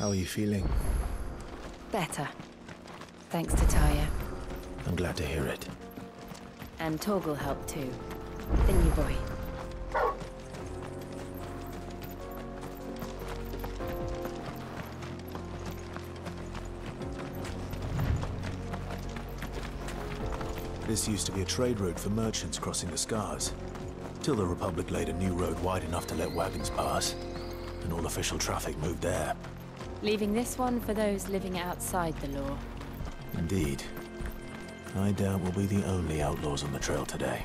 How are you feeling? Better. Thanks to Taya. I'm glad to hear it. And Torgil helped too. The new boy. This used to be a trade route for merchants crossing the Scars. Till the Republic laid a new road wide enough to let wagons pass, and all official traffic moved there. Leaving this one for those living outside the law. Indeed. I doubt we'll be the only outlaws on the trail today.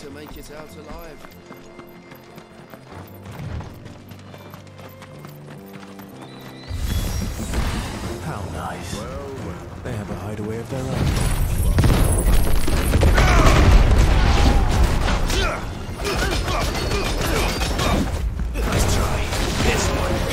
To make it out alive. How nice. Well, well. They have a hideaway of their own. Nice try. This one.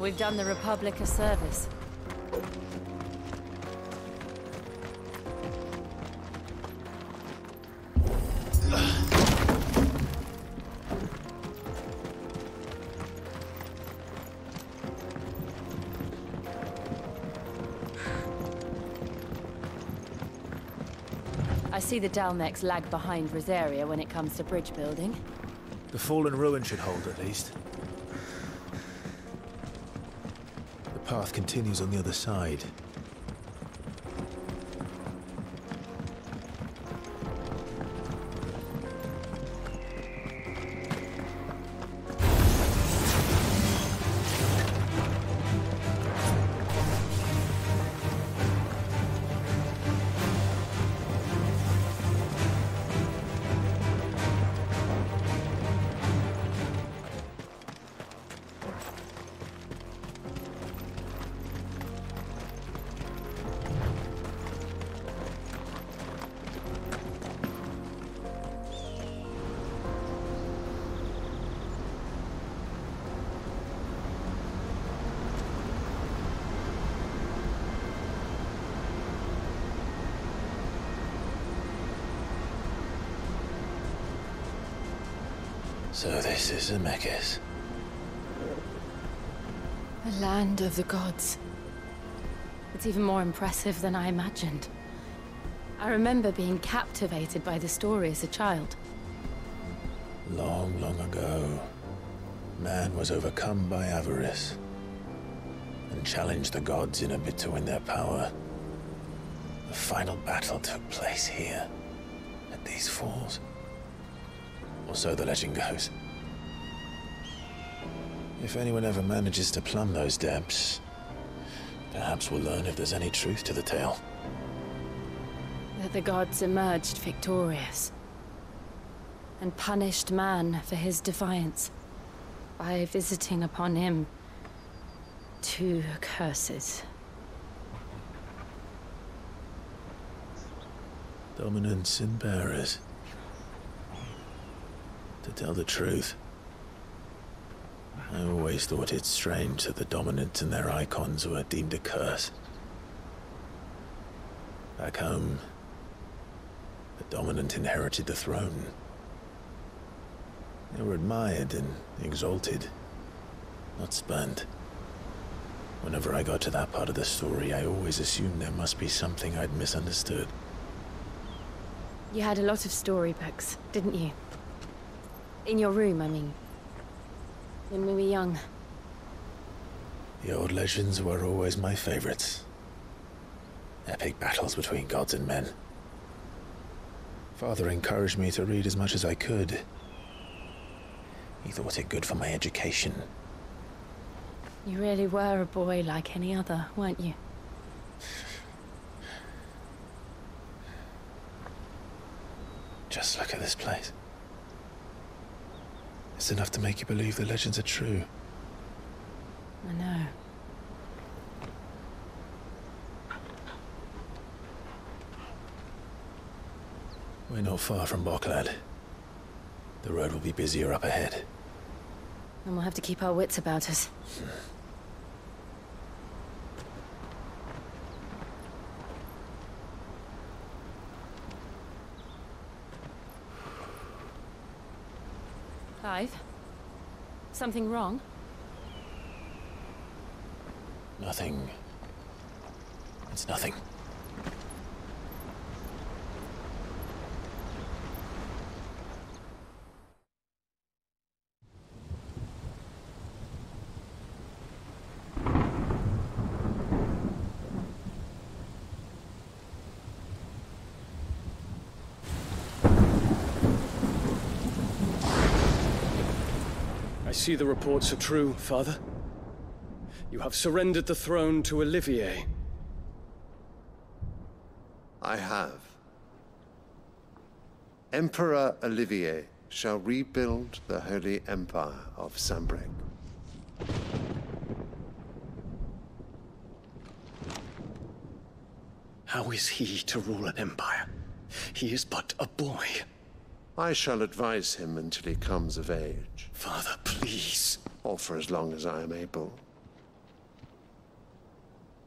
We've done the Republic a service. I see the Dalmechs lag behind Rosaria when it comes to bridge building. The Fallen Ruin should hold at least. The path continues on the other side. So this is Zemeckis. The land of the gods. It's even more impressive than I imagined. I remember being captivated by the story as a child. Long, long ago, man was overcome by avarice and challenged the gods in a bid to win their power. The final battle took place here, at these falls. Or so the legend goes. If anyone ever manages to plumb those depths, perhaps we'll learn if there's any truth to the tale. That the gods emerged victorious and punished man for his defiance by visiting upon him two curses. Dominance and Barrenness. To tell the truth, I always thought it strange that the Dominant and their icons were deemed a curse. Back home, the Dominant inherited the throne. They were admired and exalted, not spurned. Whenever I got to that part of the story, I always assumed there must be something I'd misunderstood. You had a lot of storybooks, didn't you? In your room, I mean. When we were young. The old legends were always my favorites. Epic battles between gods and men. Father encouraged me to read as much as I could. He thought it good for my education. You really were a boy like any other, weren't you? Just look at this place. It's enough to make you believe the legends are true. I know. We're not far from Boklad. The road will be busier up ahead. And we'll have to keep our wits about us. Clive? Something wrong? Nothing. It's nothing. I see the reports are true, Father. You have surrendered the throne to Olivier. I have. Emperor Olivier shall rebuild the Holy Empire of Sanbreque. How is he to rule an empire? He is but a boy. I shall advise him until he comes of age. Father, please. Or for as long as I am able.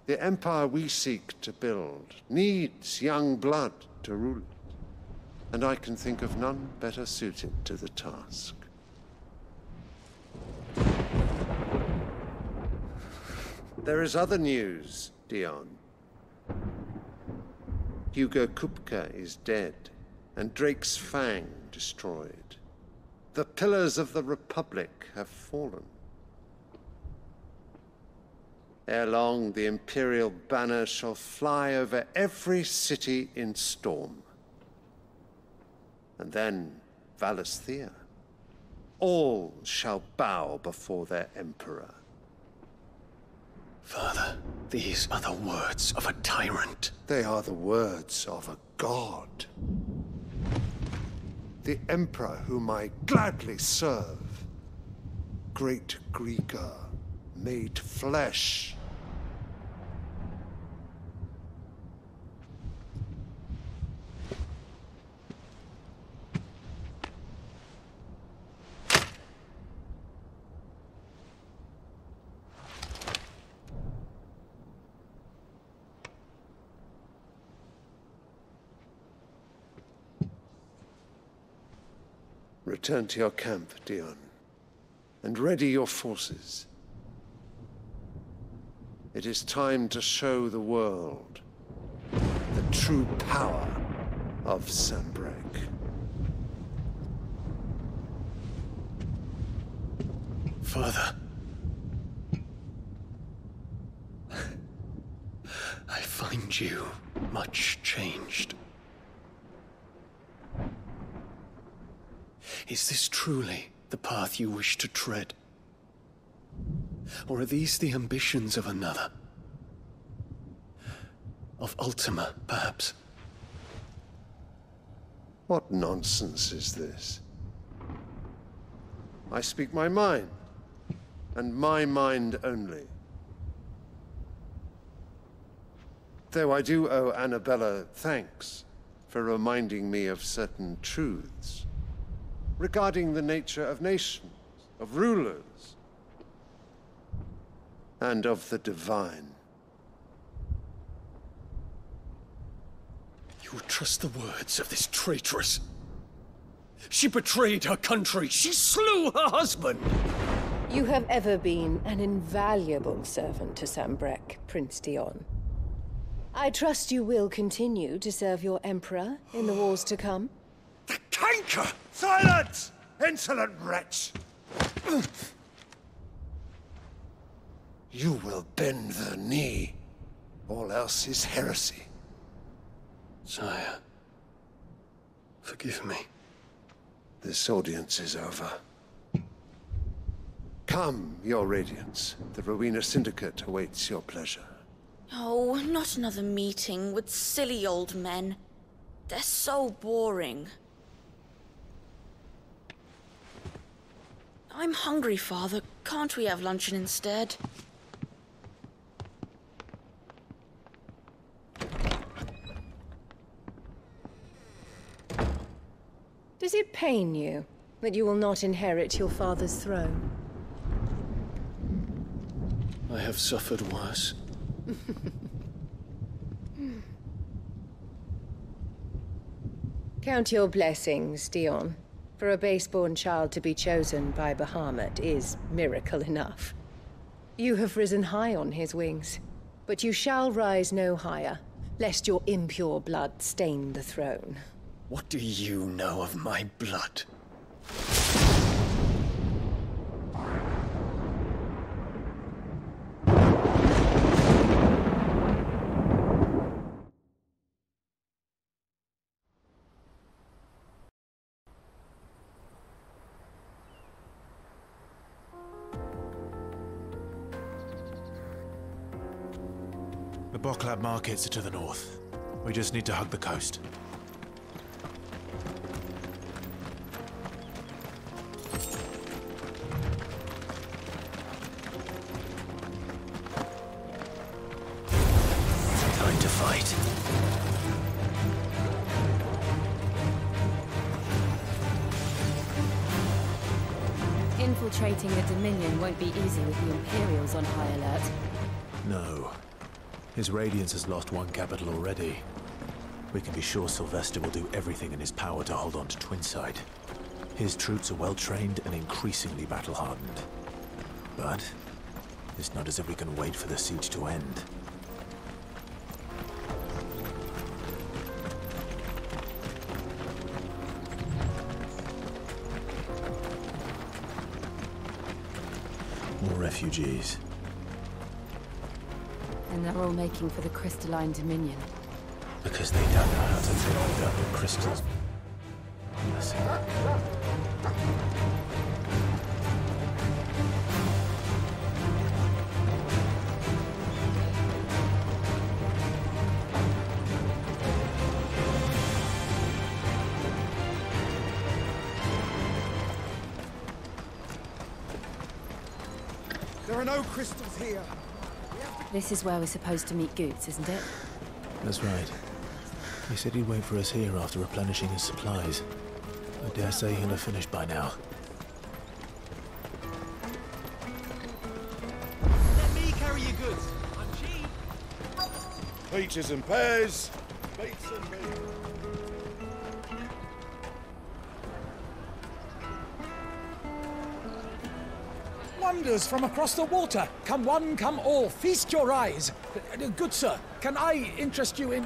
The empire we seek to build needs young blood to rule it, and I can think of none better suited to the task. There is other news, Dion. Hugo Kupka is dead, and Drake's fang destroyed. The pillars of the Republic have fallen. Ere long, the Imperial banner shall fly over every city in storm. And then Valisthea. All shall bow before their Emperor. Father, these are the words of a tyrant. They are the words of a god. The Emperor whom I gladly serve, great Grieger, made flesh. Return to your camp, Dion, and ready your forces. It is time to show the world the true power of Sanbreque. father. I find you much changed. Is this truly the path you wish to tread? Or are these the ambitions of another? Of Ultima, perhaps? What nonsense is this? I speak my mind, and my mind only. Though I do owe Annabella thanks for reminding me of certain truths regarding the nature of nations, of rulers, and of the divine. You will trust the words of this traitress? She betrayed her country. She slew her husband. You have ever been an invaluable servant to Sanbreque, Prince Dion. I trust you will continue to serve your emperor in the wars to come. The canker! Silence! Insolent wretch! You will bend the knee. All else is heresy. Sire, forgive me. This audience is over. Come, Your Radiance. The Rowena Syndicate awaits your pleasure. Oh, not another meeting with silly old men. They're so boring. I'm hungry, Father. Can't we have luncheon instead? Does it pain you that you will not inherit your father's throne? I have suffered worse. Count your blessings, Dion. For a base-born child to be chosen by Bahamut is miracle enough. You have risen high on his wings, but you shall rise no higher, lest your impure blood stain the throne. What do you know of my blood? The Boklad markets are to the north. We just need to hug the coast. Infiltrating the Dominion won't be easy with the Imperials on high alert. No. His Radiance has lost one capital already. We can be sure Sylvestre will do everything in his power to hold on to Twinside. His troops are well-trained and increasingly battle-hardened. But it's not as if we can wait for the siege to end. Refugees. And they're all making for the crystalline Dominion. Because they don't know how to deal with other crystals. Listen. No crystals here. This is where we're supposed to meet Gutz, isn't it? That's right. He said he'd wait for us here after replenishing his supplies. I dare say he'll have finished by now. Let me carry your goods. I'm cheap. Peaches and pears. Baits and meat. Wonders from across the water. Come one, come all. Feast your eyes. Good sir, can I interest you in...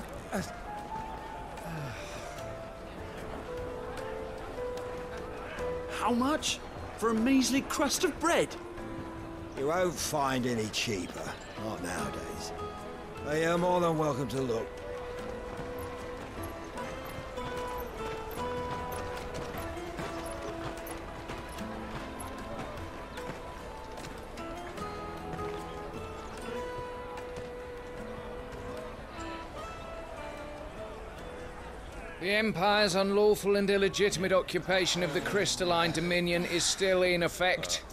How much? For a measly crust of bread? You won't find any cheaper, not nowadays. But you're more than welcome to look. The Empire's unlawful and illegitimate occupation of the crystalline Dominion is still in effect.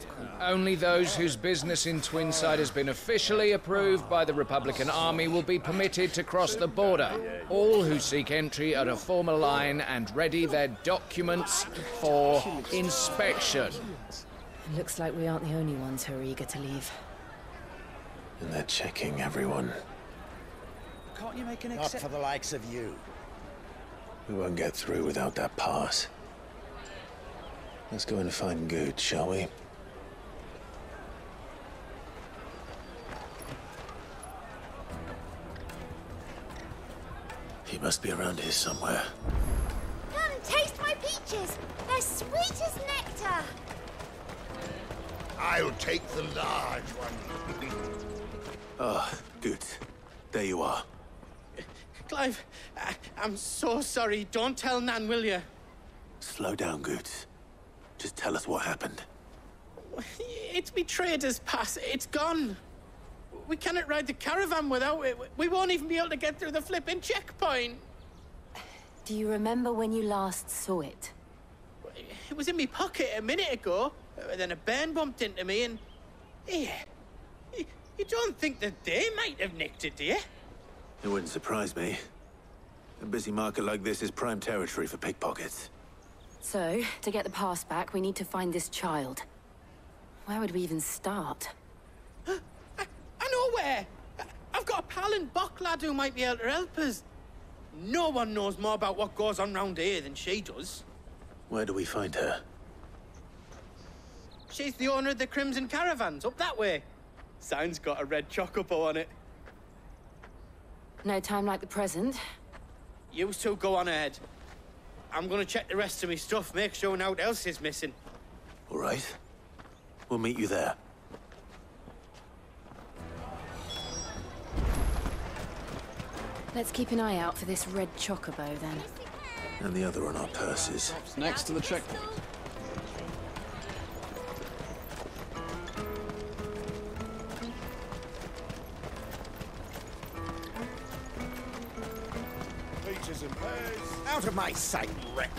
Only those whose business in Twinside has been officially approved by the Republican Army will be permitted to cross the border. All who seek entry are to form a line and ready their documents for inspection. It looks like we aren't the only ones who are eager to leave. And they're checking everyone. Can't you make an exception? Not for the likes of you. We won't get through without that pass. Let's go and find Goot, shall we? He must be around here somewhere. Come, taste my peaches! They're sweet as nectar! I'll take the large one. Ah, oh, Goot. There you are. Clive, I'm so sorry. Don't tell Nan, will you? Slow down, Gutz. Just tell us what happened. It's betrayed us, pass. It's gone. We cannot ride the caravan without it. We won't even be able to get through the flipping checkpoint. Do you remember when you last saw it? It was in my pocket a minute ago. Then a bairn bumped into me and... Yeah. You don't think that they might have nicked it, do you? It wouldn't surprise me. A busy market like this is prime territory for pickpockets. So, to get the pass back, we need to find this child. Where would we even start? I know where! I've got a pal in Boklad who might be able to help us. No one knows more about what goes on round here than she does. Where do we find her? She's the owner of the Crimson Caravans, up that way. Sign's got a red Chocobo on it. No time like the present. You two go on ahead. I'm gonna check the rest of me stuff, make sure no one else is missing. All right. We'll meet you there. Let's keep an eye out for this red Chocobo, then. And the other on our purses. Next to the checkpoint. Out of my sight, wretch!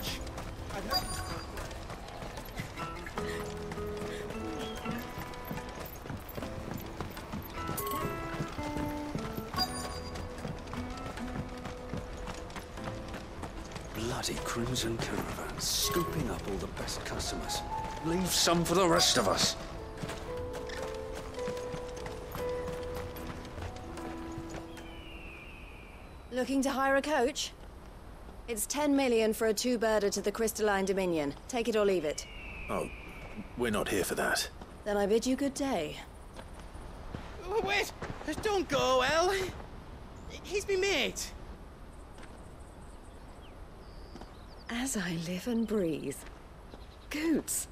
Bloody Crimson Caravans, scooping up all the best customers. Leave some for the rest of us. Looking to hire a coach? It's 10 million for a two-birder to the crystalline Dominion. Take it or leave it. Oh, we're not here for that. Then I bid you good day. Oh, wait! Don't go, El! He's me mate! As I live and breathe. Goots,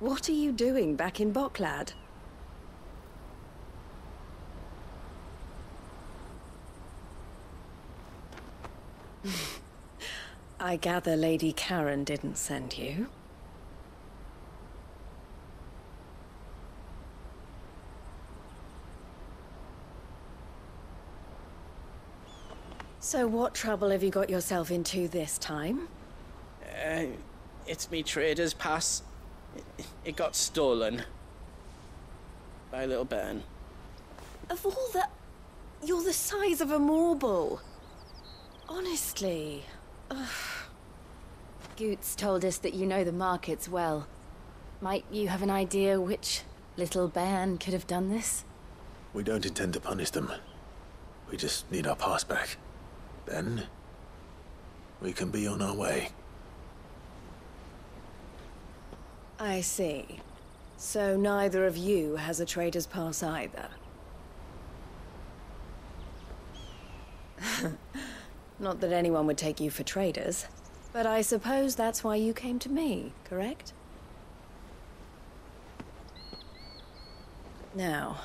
what are you doing back in Boklad? I gather Lady Karen didn't send you. So what trouble have you got yourself into this time? It's me trader's pass. It got stolen. By little bairn. Of all the... You're the size of a marble. Honestly... Gutz told us that you know the markets well. Might you have an idea which little bairn could have done this? We don't intend to punish them. We just need our pass back. Then, we can be on our way. I see. So neither of you has a trader's pass either. Not that anyone would take you for traders, but I suppose that's why you came to me, correct? Now,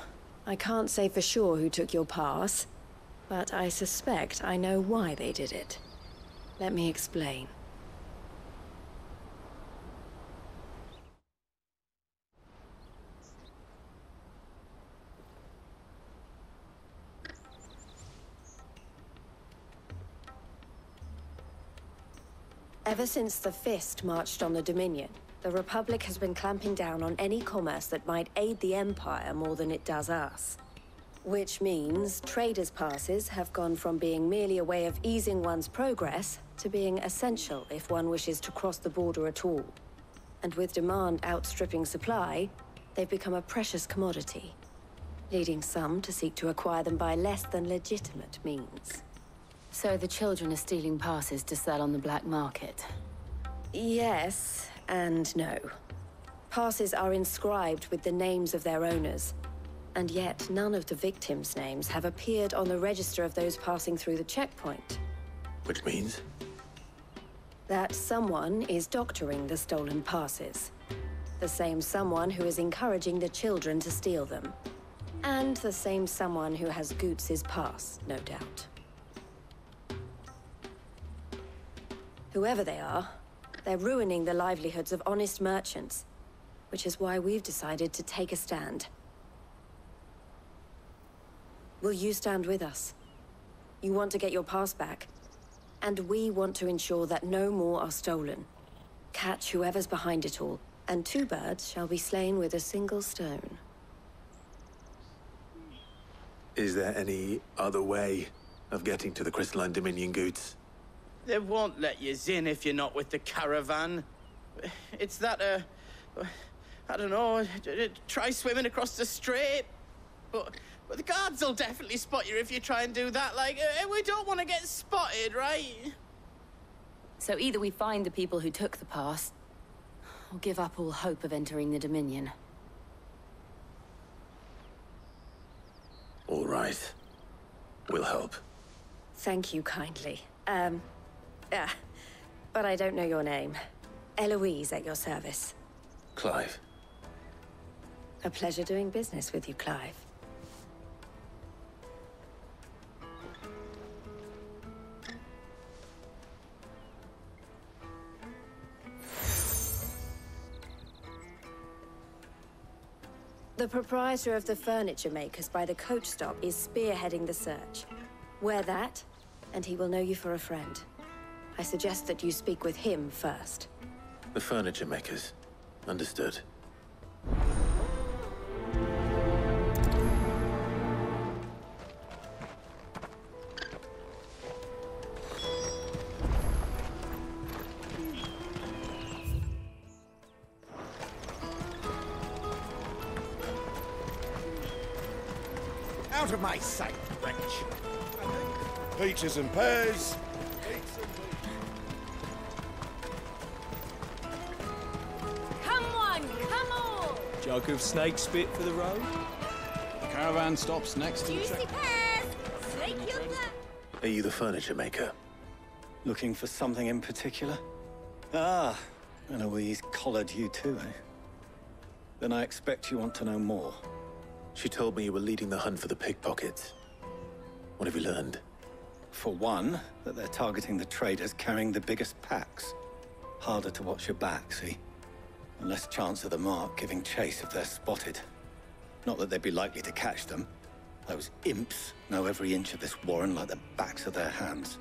I can't say for sure who took your pass, but I suspect I know why they did it. Let me explain. Ever since the Fist marched on the Dominion, the Republic has been clamping down on any commerce that might aid the Empire more than it does us. Which means traders' passes have gone from being merely a way of easing one's progress to being essential if one wishes to cross the border at all. And with demand outstripping supply, they've become a precious commodity, leading some to seek to acquire them by less than legitimate means. So the children are stealing passes to sell on the black market? Yes, and no. Passes are inscribed with the names of their owners, and yet none of the victims' names have appeared on the register of those passing through the checkpoint. Which means? That someone is doctoring the stolen passes. The same someone who is encouraging the children to steal them. And the same someone who has Gutz's pass, no doubt. Whoever they are, they're ruining the livelihoods of honest merchants, which is why we've decided to take a stand. Will you stand with us? You want to get your pass back, and we want to ensure that no more are stolen. Catch whoever's behind it all, and two birds shall be slain with a single stone. Is there any other way of getting to the Crystalline Dominion, Gutz? They won't let you in if you're not with the caravan. It's that, I don't know, try swimming across the strait. But the guards will definitely spot you if you try and do that. Like, we don't want to get spotted, right? So either we find the people who took the pass, or give up all hope of entering the Dominion. All right. We'll help. Thank you kindly. But I don't know your name. Eloise at your service. Clive. A pleasure doing business with you, Clive. The proprietor of the furniture makers by the coach stop is spearheading the search. Wear that, and he will know you for a friend. I suggest that you speak with him first. The furniture makers. Understood. Out of my sight, wretch! Peaches and pears. Jug of snake spit for the road. The caravan stops next to the track. Are you the furniture maker? Looking for something in particular? Ah, Eloise collared you too, eh? Then I expect you want to know more. She told me you were leading the hunt for the pickpockets. What have you learned? For one, that they're targeting the traders carrying the biggest packs. Harder to watch your back, see? And less chance of the mark giving chase if they're spotted. Not that they'd be likely to catch them. Those imps know every inch of this warren like the backs of their hands.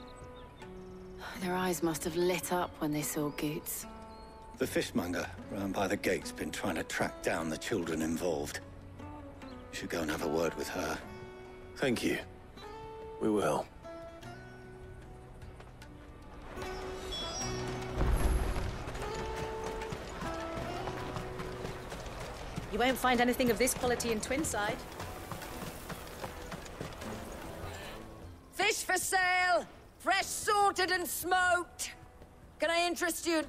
Their eyes must have lit up when they saw Gutz. The fishmonger round by the gate's been trying to track down the children involved. You should go and have a word with her. Thank you. We will. You won't find anything of this quality in Twinside. Fish for sale! Fresh, sorted and smoked! Can I interest you?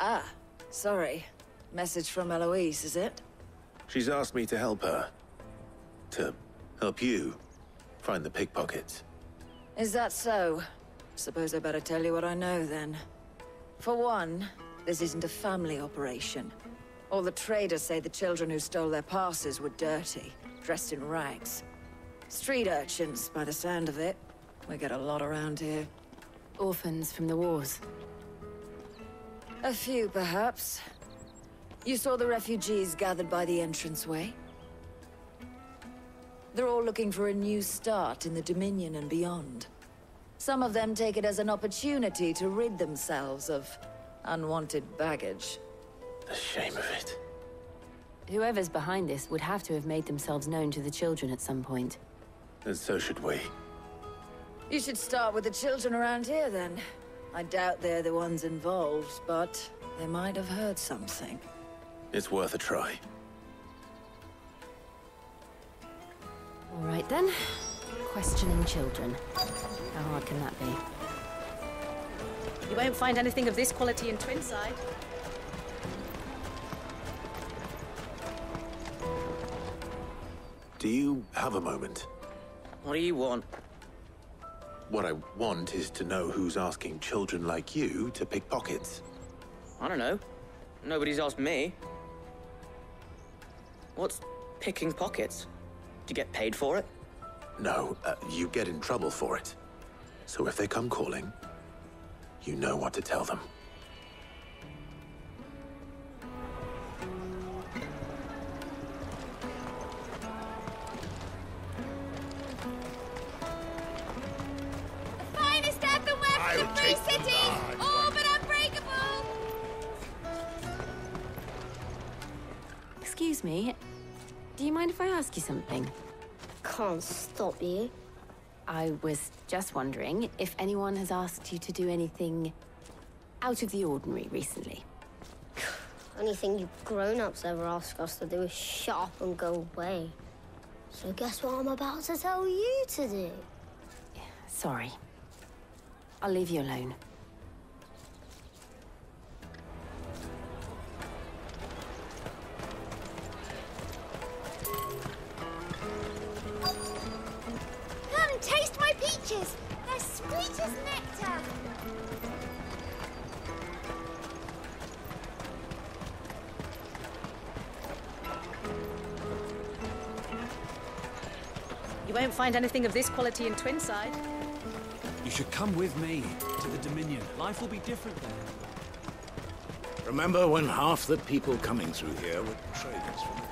Ah, sorry. Message from Eloise, is it? She's asked me to help her. To help you find the pickpockets. Is that so? Suppose I better tell you what I know, then. For one, this isn't a family operation. All the traders say the children who stole their passes were dirty, dressed in rags. Street urchins, by the sound of it. We get a lot around here. Orphans from the wars. A few, perhaps. You saw the refugees gathered by the entranceway? They're all looking for a new start in the Dominion and beyond. Some of them take it as an opportunity to rid themselves of unwanted baggage. The shame of it. Whoever's behind this would have to have made themselves known to the children at some point. And so should we. You should start with the children around here, then. I doubt they're the ones involved, but they might have heard something. It's worth a try. All right, then. Questioning children. How hard can that be? You won't find anything of this quality in Twinside. Do you have a moment? What do you want? What I want is to know who's asking children like you to pick pockets. I don't know. Nobody's asked me. What's picking pockets? Do you get paid for it? No, you get in trouble for it. So if they come calling, you know what to tell them. The finest at the west of three cities, all but unbreakable! Excuse me. Do you mind if I ask you something? Can't stop you. I was just wondering if anyone has asked you to do anything out of the ordinary recently. Anything you grown-ups ever ask us to do is shut up and go away. So guess what I'm about to tell you to do? Sorry. I'll leave you alone. They're sweet as nectar! You won't find anything of this quality in Twinside. You should come with me to the Dominion. Life will be different there. Remember when half the people coming through here were traders from the...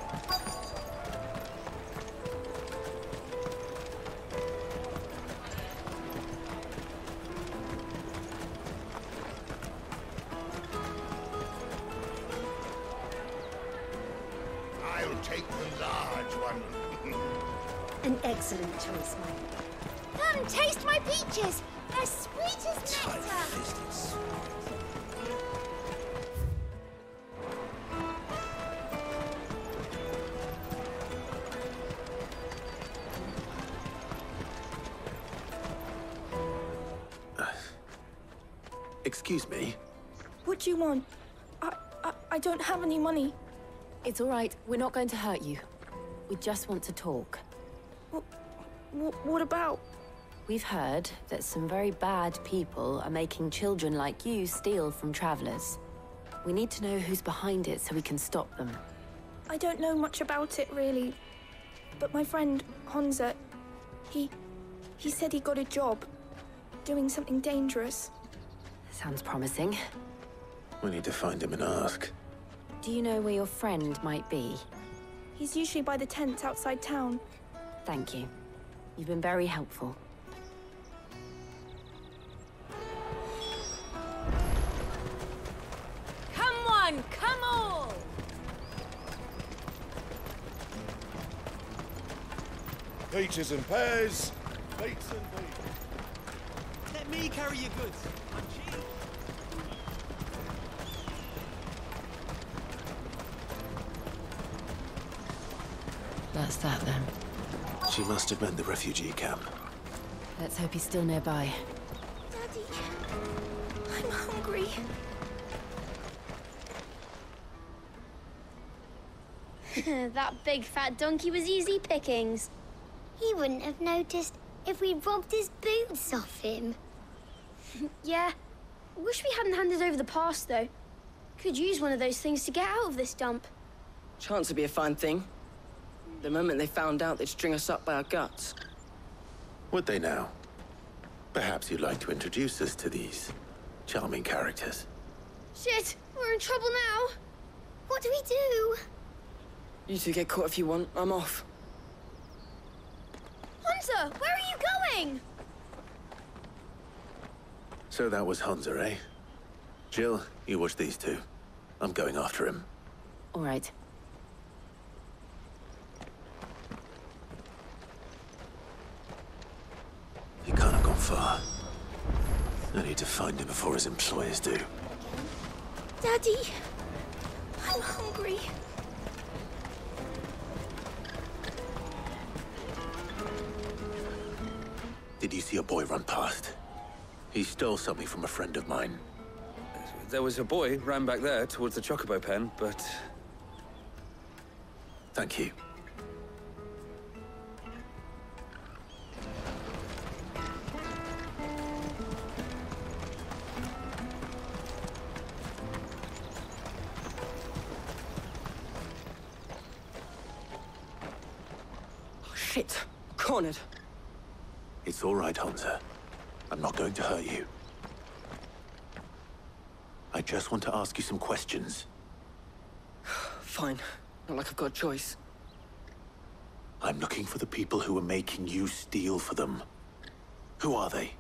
Excuse me? What do you want? I don't have any money. It's all right. We're not going to hurt you. We just want to talk. What about? We've heard that some very bad people are making children like you steal from travelers. We need to know who's behind it so we can stop them. I don't know much about it, really. But my friend, Hanza, he said he got a job doing something dangerous. Sounds promising. We need to find him and ask. Do you know where your friend might be? He's usually by the tents outside town. Thank you. You've been very helpful. Come one, come all! Peaches and pears, beets and beets. Let me carry your goods. That's that, then. She must have meant the refugee camp. Let's hope he's still nearby. Daddy, I'm hungry. That big fat donkey was easy pickings. He wouldn't have noticed if we'd robbed his boots off him. Yeah. Wish we hadn't handed over the pass, though. Could use one of those things to get out of this dump. Chance would be a fine thing. The moment they found out, they'd string us up by our guts. Would they now? Perhaps you'd like to introduce us to these charming characters. Shit! We're in trouble now! What do? You two get caught if you want. I'm off. Hanza! Where are you going? So that was Hanza, eh? Jill, you watch these two. I'm going after him. All right. He can't have gone far. I need to find him before his employers do. Daddy, I'm hungry. Did you see a boy run past? He stole something from a friend of mine. There was a boy ran back there towards the Chocobo pen, but... Thank you. Oh, shit. Cornered. It's all right, Hanza. I'm not going to hurt you. I just want to ask you some questions. Fine. Not like I've got a choice. I'm looking for the people who are making you steal for them. Who are they?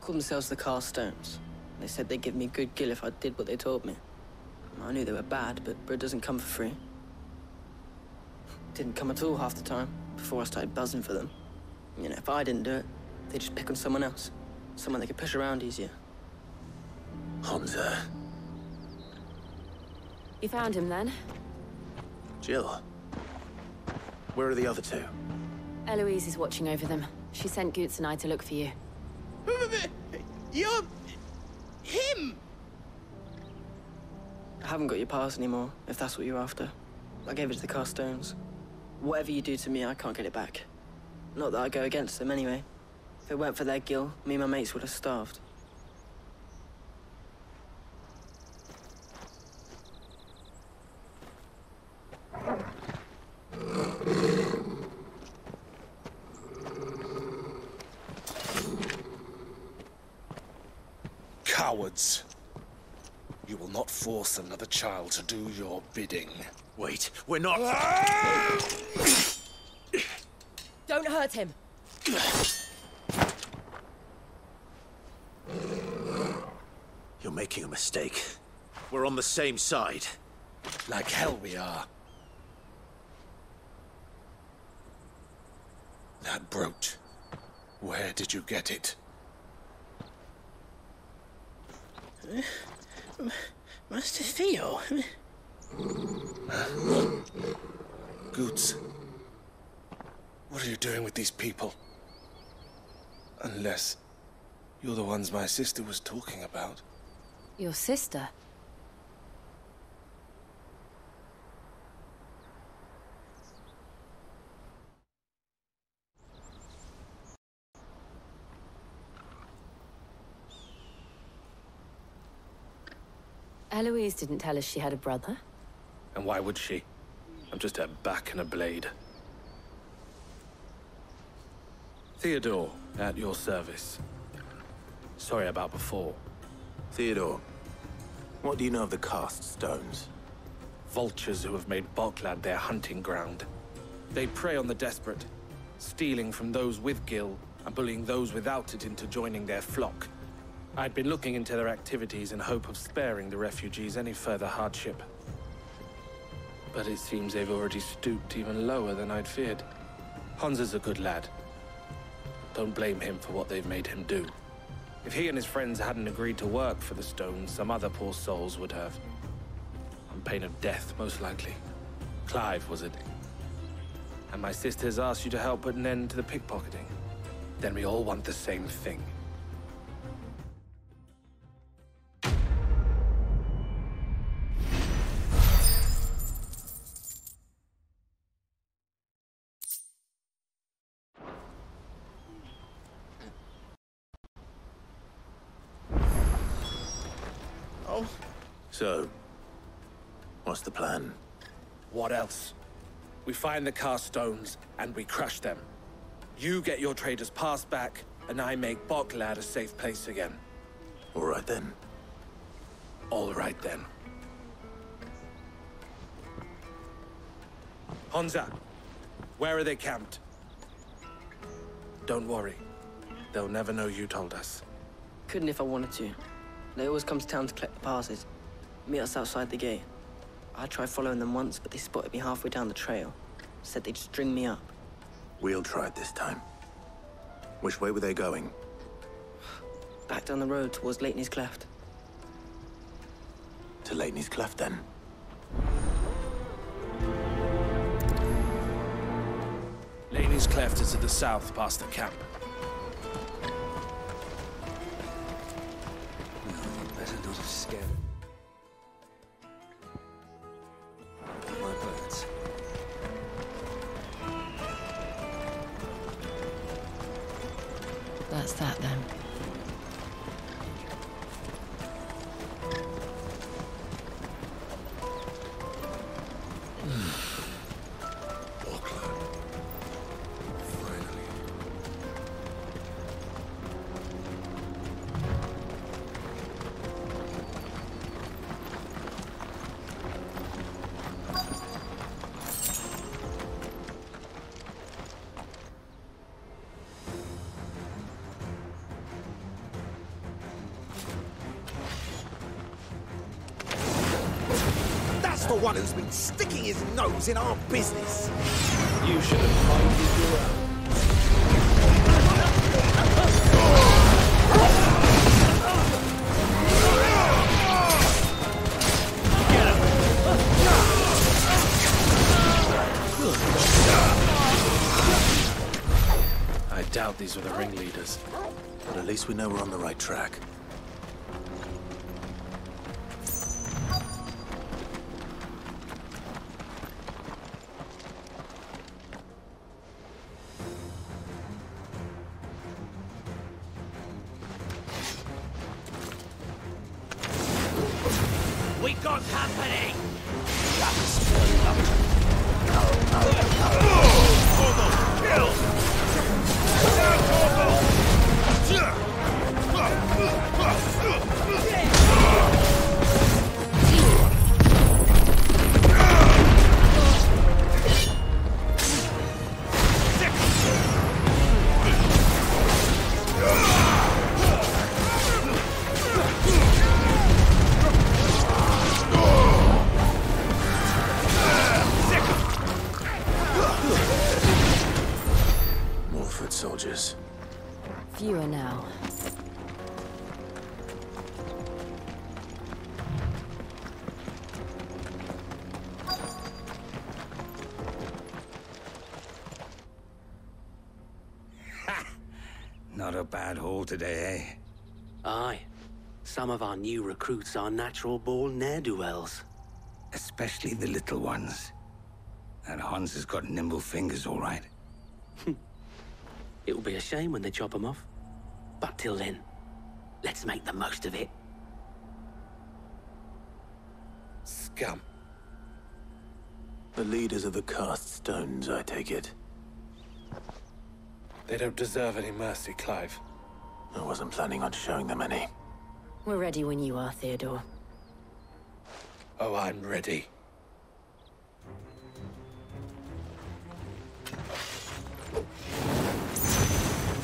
Call themselves the Caststones. They said they'd give me good gill if I did what they told me. I knew they were bad, but bread doesn't come for free. Didn't come at all half the time, before I started buzzing for them. You know, if I didn't do it, they'd just pick on someone else. Someone they could push around easier. Hanza. You found him, then? Jill. Where are the other two? Eloise is watching over them. She sent Gutz and I to look for you. You're... him! I haven't got your pass anymore, if that's what you're after. I gave it to the Caststones. Whatever you do to me, I can't get it back. Not that I go against them, anyway. If it weren't for their gill, me and my mates would have starved. Cowards! You will not force another child to do your bidding. Wait, we're not... Don't hurt him! You're making a mistake. We're on the same side. Like hell we are. That brooch. Where did you get it? Master Theo. Gutz. What are you doing with these people? Unless you're the ones my sister was talking about. Your sister? Eloise didn't tell us she had a brother. And why would she? I'm just her back and a blade. Theodore, at your service. Sorry about before. Theodore, what do you know of the Caststones? Vultures who have made Boklad their hunting ground. They prey on the desperate, stealing from those with gill and bullying those without it into joining their flock. I'd been looking into their activities in hope of sparing the refugees any further hardship. But it seems they've already stooped even lower than I'd feared. Hanza's a good lad. Don't blame him for what they've made him do. If he and his friends hadn't agreed to work for the stones, some other poor souls would have. On pain of death, most likely. Clive, was it? And my sister's asked you to help put an end to the pickpocketing. Then we all want the same thing. well. So, what's the plan? What else? We find the Caststones and we crush them. You get your traders' pass back, and I make Boklad a safe place again. All right then. All right then. Hanza, where are they camped? Don't worry. They'll never know you told us. Couldn't if I wanted to. They always come to town to collect the passes. Meet us outside the gate. I tried following them once, but they spotted me halfway down the trail. Said they'd string me up. We'll try it this time. Which way were they going? Back down the road towards Leighton's Cleft. To Leighton's Cleft, then. Leighton's Cleft is to the south, past the camp. That's that then. Boklad. Finally. The one who's been sticking his nose in our business. You should have minded your own. I doubt these were the ringleaders, but at least we know we're on the right track. Fewer now. Ha! Not a bad haul today, eh? Aye. Some of our new recruits are natural-born ne'er-do-wells. Especially the little ones. That Hans has got nimble fingers, all right. It'll be a shame when they chop them off. But till then, let's make the most of it. Scum. The leaders of the Caststones, I take it. They don't deserve any mercy, Clive. I wasn't planning on showing them any. We're ready when you are, Theodore. Oh, I'm ready.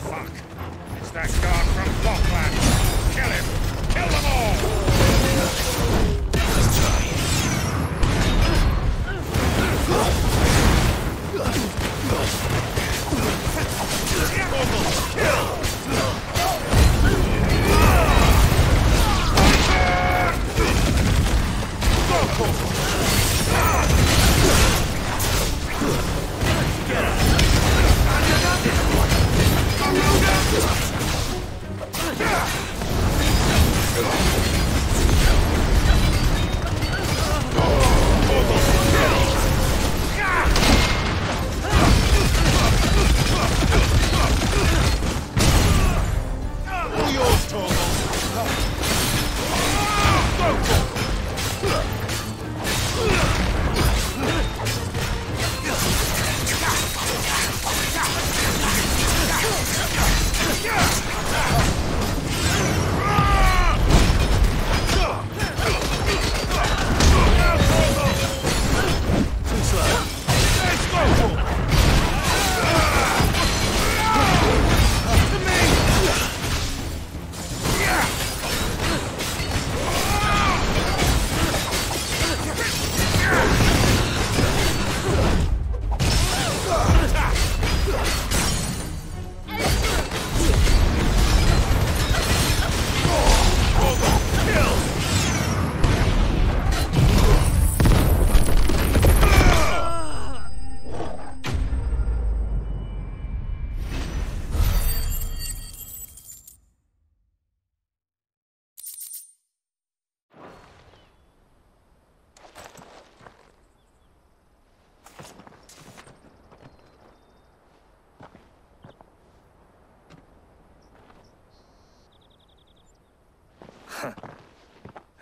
Fuck! It's that guard from Boklad! Kill him! Kill them all! Let's try it. Kill! Go,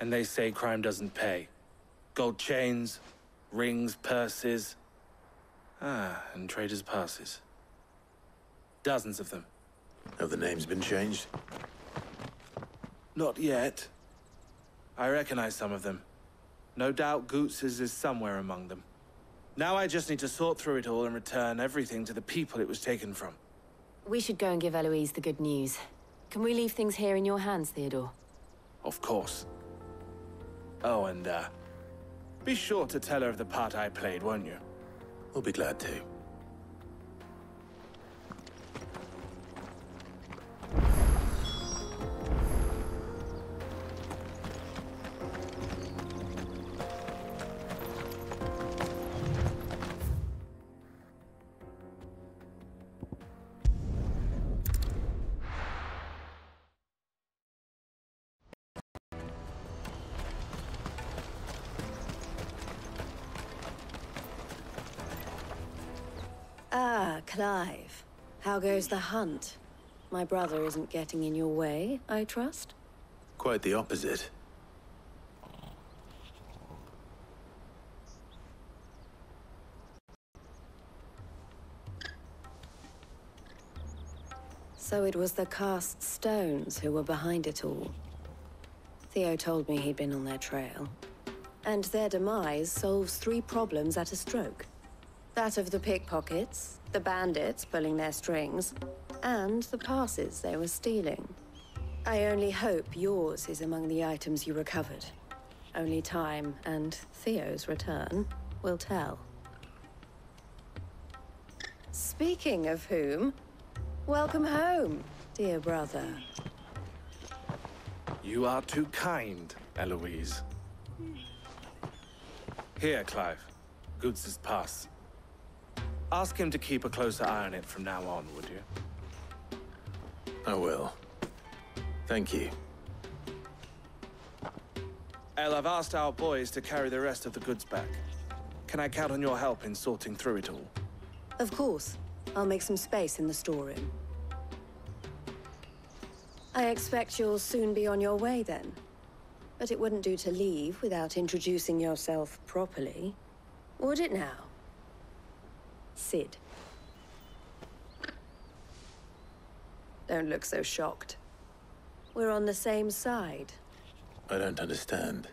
and they say crime doesn't pay. Gold chains, rings, purses, and traders' passes. Dozens of them. Have the names been changed? Not yet. I recognize some of them. No doubt Gutz's is somewhere among them. Now I just need to sort through it all and return everything to the people it was taken from. We should go and give Eloise the good news. Can we leave things here in your hands, Theodore? Of course. Oh, and be sure to tell her of the part I played, won't you? We'll be glad to. Clive, how goes the hunt? My brother isn't getting in your way, I trust? Quite the opposite. So it was the Caststones who were behind it all. Theo told me he'd been on their trail. And their demise solves three problems at a stroke. That of the pickpockets, the bandits pulling their strings, and the passes they were stealing. I only hope yours is among the items you recovered. Only time and Theo's return will tell. Speaking of whom, welcome home, dear brother. You are too kind, Eloise. Here, Clive. Gutz's pass. Ask him to keep a closer eye on it from now on, would you? I will. Thank you. El, I've asked our boys to carry the rest of the goods back. Can I count on your help in sorting through it all? Of course. I'll make some space in the storeroom. I expect you'll soon be on your way, then. But it wouldn't do to leave without introducing yourself properly, would it now? Sid. Don't look so shocked. We're on the same side. I don't understand.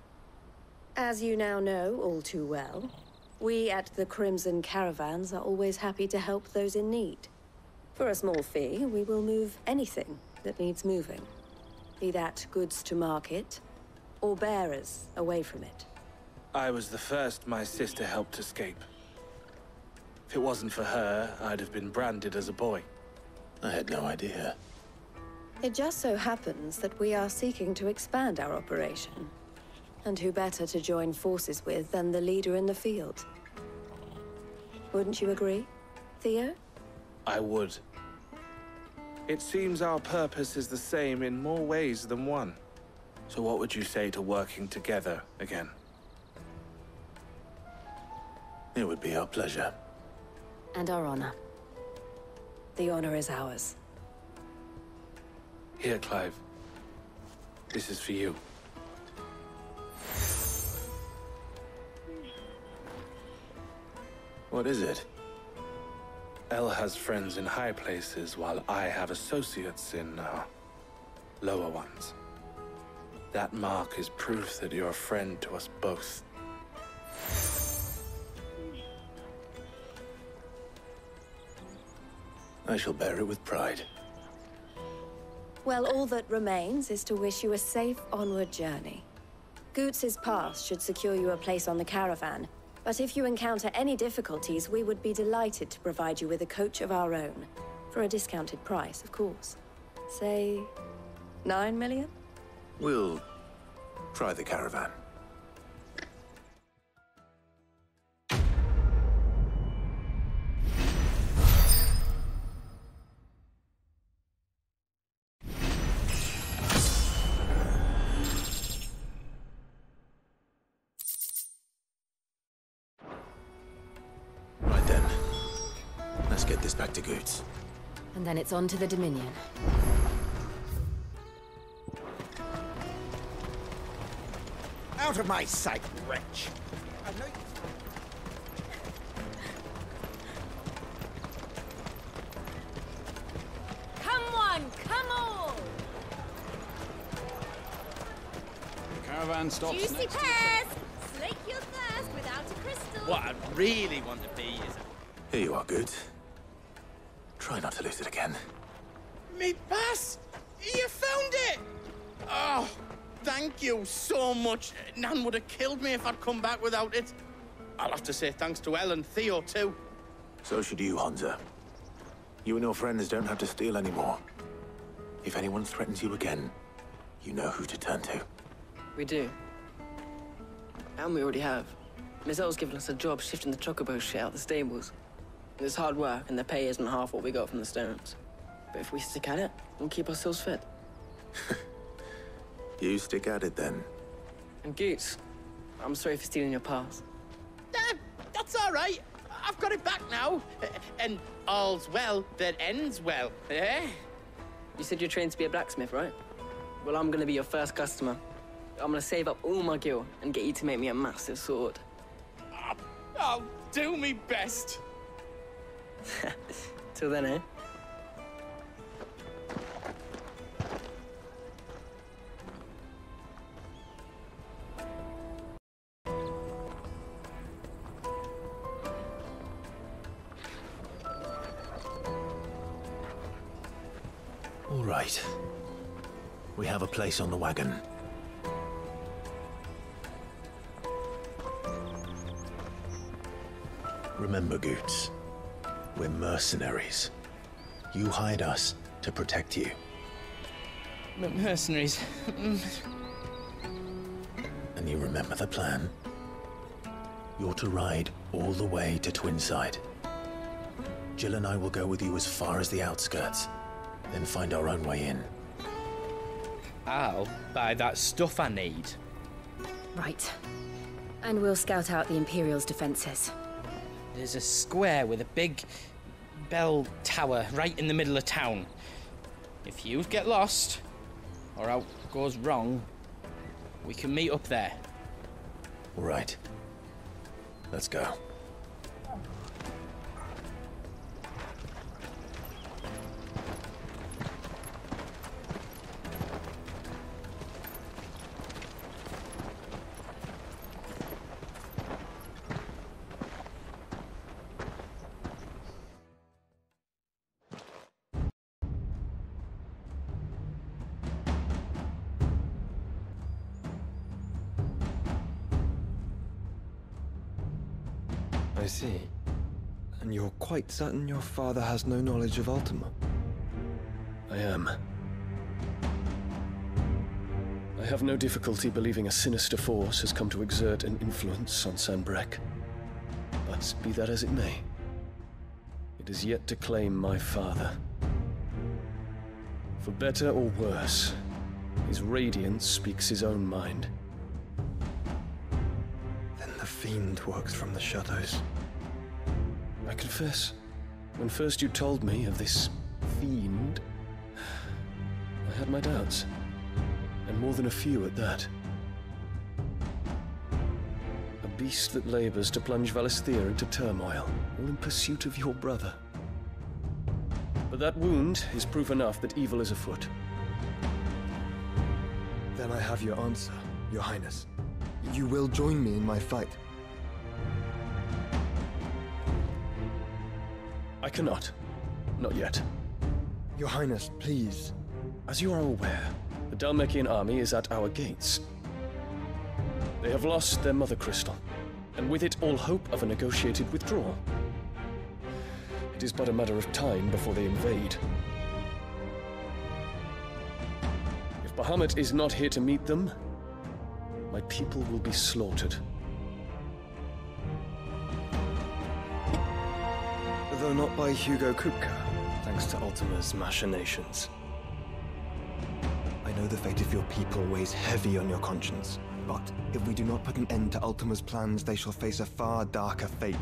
As you now know all too well, we at the Crimson Caravans are always happy to help those in need. For a small fee, we will move anything that needs moving. Be that goods to market, or bearers away from it. I was the first my sister helped escape. If it wasn't for her, I'd have been branded as a boy. I had no idea. It just so happens that we are seeking to expand our operation. And who better to join forces with than the leader in the field? Wouldn't you agree, Theo? I would. It seems our purpose is the same in more ways than one. So what would you say to working together again? It would be our pleasure. And our honor. The honor is ours. Here, Clive. This is for you. What is it? El has friends in high places, while I have associates in lower ones. That mark is proof that you're a friend to us both. I shall bear it with pride. Well, all that remains is to wish you a safe onward journey. Gutz's pass should secure you a place on the caravan, but if you encounter any difficulties, we would be delighted to provide you with a coach of our own. For a discounted price, of course. Say, 9 million? We'll try the caravan. And then it's on to the Dominion. Out of my sight, wretch! I know you... Come one, come all! The caravan stops. Juicy next pears! Slake your thirst without a crystal! What I really want to be is a... Here you are, Goot. Try not to lose it again. Me pass! You found it! Oh! Thank you so much. Nan would have killed me if I'd come back without it. I'll have to say thanks to Elle and Theo, too. So should you, Hanza. You and your friends don't have to steal anymore. If anyone threatens you again, you know who to turn to. We do. And we already have. Miss Elle's given us a job shifting the Chocobo shit out of the stables. It's hard work, and the pay isn't half what we got from the stones. But if we stick at it, we'll keep ourselves fit. You stick at it, then. And Gutz, I'm sorry for stealing your pass. That's all right. I've got it back now. And all's well that ends well, eh? You said you're trained to be a blacksmith, right? Well, I'm gonna be your first customer. I'm gonna save up all my gil and get you to make me a massive sword. I'll do me best. Till then, eh? Right. We have a place on the wagon. Remember, Gutz, we're mercenaries. You hired us to protect you. Mercenaries. And you remember the plan? You're to ride all the way to Twinside. Jill and I will go with you as far as the outskirts. Then find our own way in. I'll buy that stuff I need. Right. And we'll scout out the Imperial's defences. There's a square with a big bell tower right in the middle of town. If you get lost, or out goes wrong, we can meet up there. All right. Let's go. I see. And you're quite certain your father has no knowledge of Ultima? I am. I have no difficulty believing a sinister force has come to exert an influence on Sanbreque. But be that as it may, it is yet to claim my father. For better or worse, his radiance speaks his own mind. The fiend works from the shadows. I confess, when first you told me of this fiend, I had my doubts, and more than a few at that. A beast that labors to plunge Valisthea into turmoil, all in pursuit of your brother. But that wound is proof enough that evil is afoot. Then I have your answer, Your Highness. You will join me in my fight. I cannot. Not yet. Your Highness, please. As you are aware, the Dalmekian army is at our gates. They have lost their mother crystal, and with it all hope of a negotiated withdrawal. It is but a matter of time before they invade. If Bahamut is not here to meet them, my people will be slaughtered. Though not by Hugo Kupka, thanks to Ultima's machinations. I know the fate of your people weighs heavy on your conscience, but if we do not put an end to Ultima's plans, they shall face a far darker fate.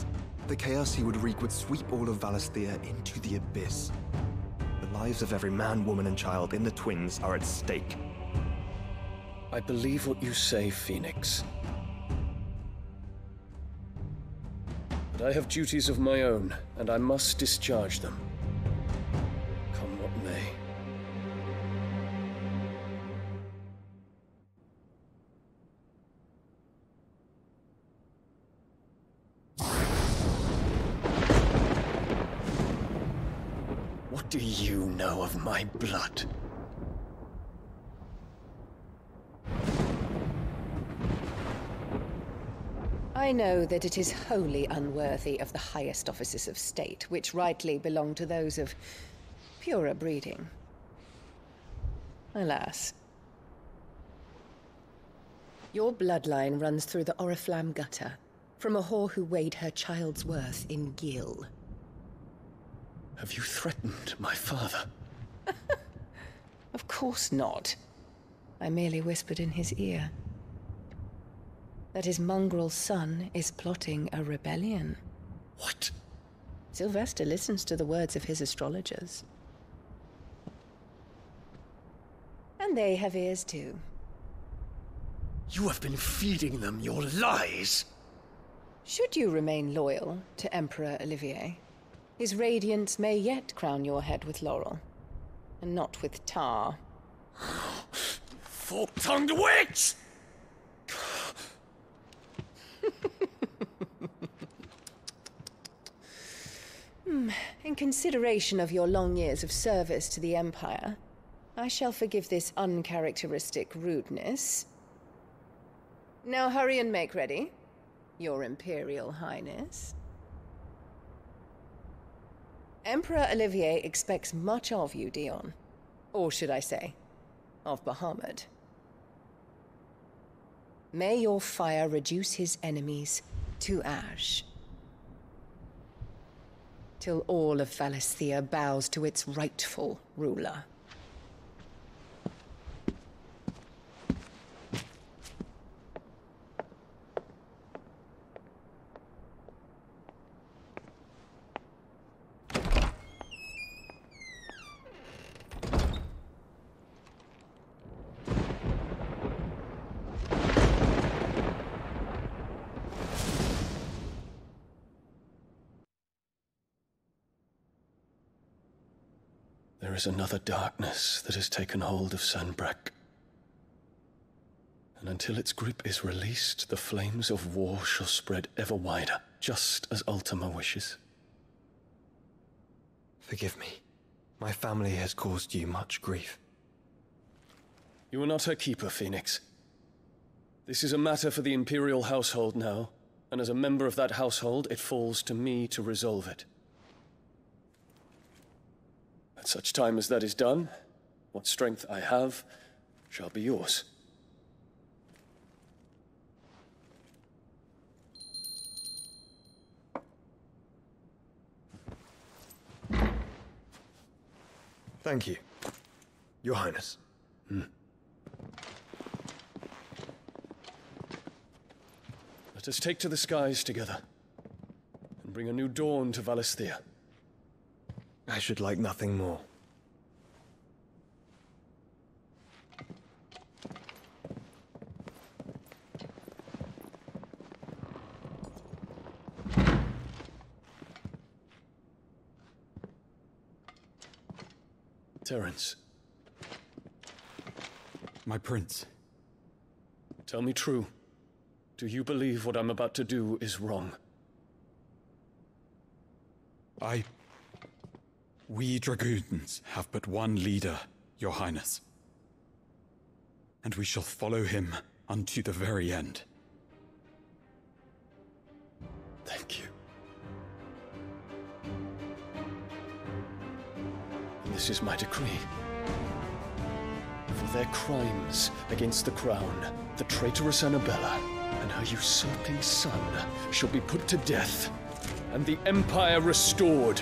The chaos he would wreak would sweep all of Valisthea into the abyss. The lives of every man, woman, and child in the Twins are at stake. I believe what you say, Phoenix. But I have duties of my own, and I must discharge them. Come what may. What do you know of my blood? I know that it is wholly unworthy of the highest offices of state, which rightly belong to those of purer breeding. Alas. Your bloodline runs through the Oriflamme gutter, from a whore who weighed her child's worth in gill. Have you threatened my father? Of course not. I merely whispered in his ear that his mongrel son is plotting a rebellion. What? Sylvestre listens to the words of his astrologers. And they have ears too. You have been feeding them your lies! Should you remain loyal to Emperor Olivier, his radiance may yet crown your head with laurel, and not with tar. Fork-tongued witch! In consideration of your long years of service to the Empire, I shall forgive this uncharacteristic rudeness. Now hurry and make ready, Your Imperial Highness. Emperor Olivier expects much of you, Dion. Or should I say, of Bahamut. May your fire reduce his enemies to ash, till all of Valisthea bows to its rightful ruler. There is another darkness that has taken hold of Sanbreque. And until its grip is released, the flames of war shall spread ever wider, just as Ultima wishes. Forgive me. My family has caused you much grief. You are not her keeper, Phoenix. This is a matter for the Imperial household now, and as a member of that household, it falls to me to resolve it. At such time as that is done, what strength I have shall be yours. Thank you, Your Highness. Let us take to the skies together and bring a new dawn to Valisthea. I should like nothing more. Terence. My prince. Tell me true. Do you believe what I'm about to do is wrong? We Dragoons have but one leader, Your Highness. And we shall follow him unto the very end. Thank you. And this is my decree. For their crimes against the Crown, the traitorous Annabella and her usurping son shall be put to death, and the Empire restored.